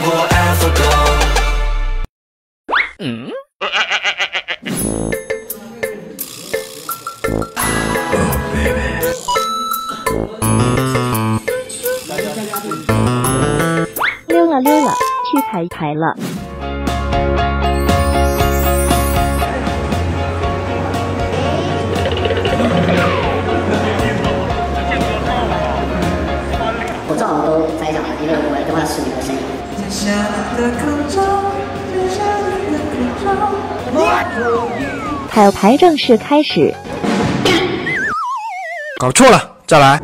过 Africa。嗯。 溜了溜了，去彩排了。我正好都在讲了，因为我也跟他是你的声音。彩排正式开始。搞错了，再来。